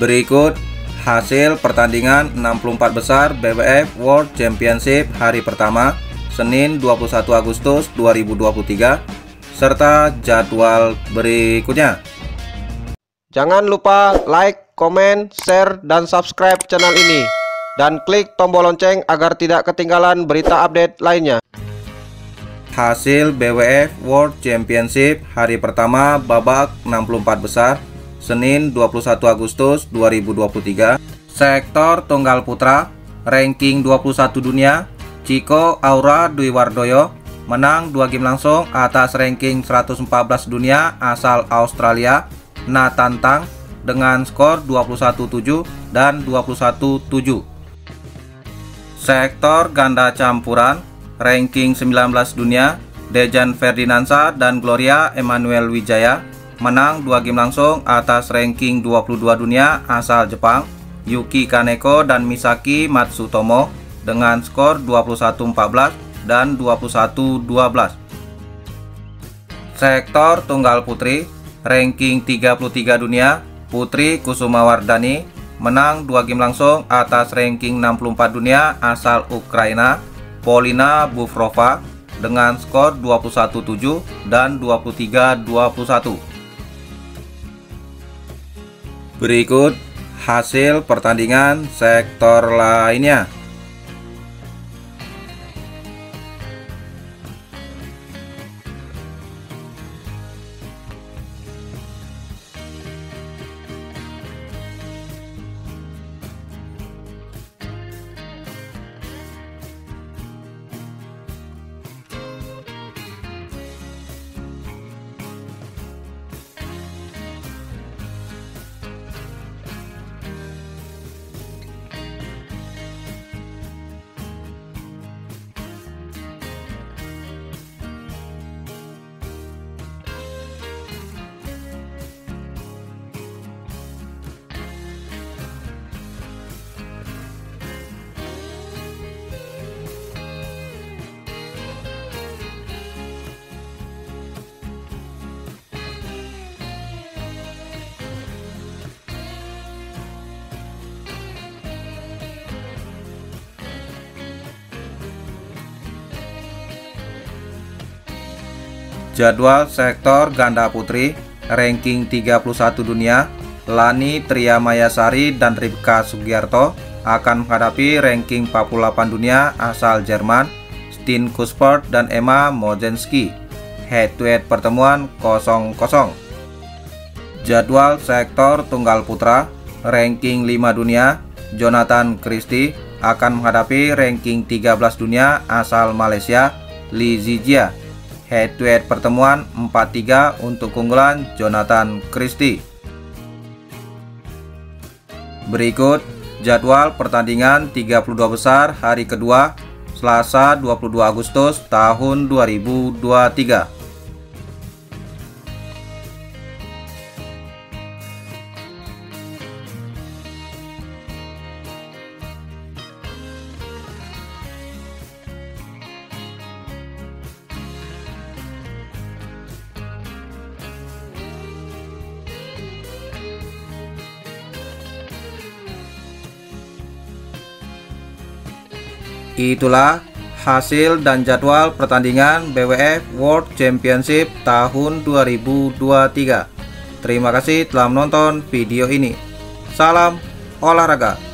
Berikut hasil pertandingan 64 besar BWF World Championship hari pertama Senin 21 Agustus 2023 serta jadwal berikutnya. Jangan lupa like, komen, share, dan subscribe channel ini, dan klik tombol lonceng agar tidak ketinggalan berita update lainnya. Hasil BWF World Championship hari pertama babak 64 besar Senin 21 Agustus 2023. Sektor tunggal putra ranking 21 dunia, Chico Aura Dwiwardoyo menang 2 game langsung atas ranking 114 dunia asal Australia, Nathan Tang, dengan skor 21-7 dan 21-7. Sektor ganda campuran ranking 19 dunia, Dejan Ferdinand dan Gloria Emmanuel Wijaya menang 2 game langsung atas ranking 22 dunia asal Jepang, Yuki Kaneko dan Misaki Matsutomo, dengan skor 21-14 dan 21-12. Sektor tunggal putri ranking 33 dunia, Putri Kusumawardani menang 2 game langsung atas ranking 64 dunia asal Ukraina, Polina Bufrova, dengan skor 21-7 dan 23-21. Berikut hasil pertandingan sektor lainnya. Jadwal sektor ganda putri ranking 31 dunia, Lani Triamayasari dan Rifka Sugiarto akan menghadapi ranking 48 dunia asal Jerman, Stine Kuspert dan Emma Mozenski. Head to head pertemuan 0-0. Jadwal sektor tunggal putra ranking 5 dunia, Jonathan Christie akan menghadapi ranking 13 dunia asal Malaysia, Lizizia. Head to head pertemuan 4-3 untuk keunggulan Jonathan Christie. Berikut jadwal pertandingan 32 besar hari kedua Selasa 22 Agustus tahun 2023. Itulah hasil dan jadwal pertandingan BWF World Championship tahun 2023. Terima kasih telah menonton video ini. Salam olahraga.